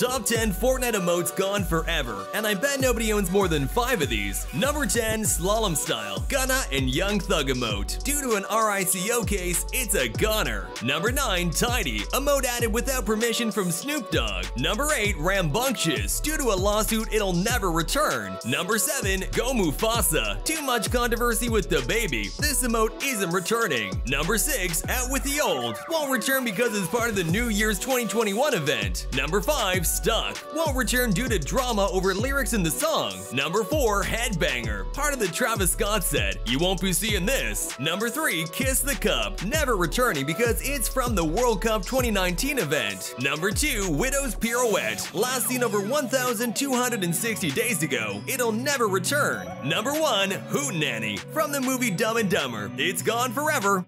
Top 10 Fortnite emotes gone forever, and I bet nobody owns more than 5 of these. Number 10, Slalom Style, Gunna and Young Thug emote. Due to an RICO case, it's a goner. Number 9, Tidy, emote added without permission from Snoop Dogg. Number 8, Rambunctious, due to a lawsuit it'll never return. Number 7, Go Mufasa, too much controversy with DaBaby, this emote isn't returning. Number 6, Out With The Old, won't return because it's part of the New Year's 2021 event. Number 5, Stuck, won't return due to drama over lyrics in the song. Number 4, Headbanger, part of the Travis Scott set, you won't be seeing this. Number 3, Kiss the Cup, never returning because it's from the World Cup 2019 event. Number 2, Widow's Pirouette, last seen over 1,260 days ago, it'll never return. Number 1, Hootenanny, from the movie Dumb and Dumber, it's gone forever.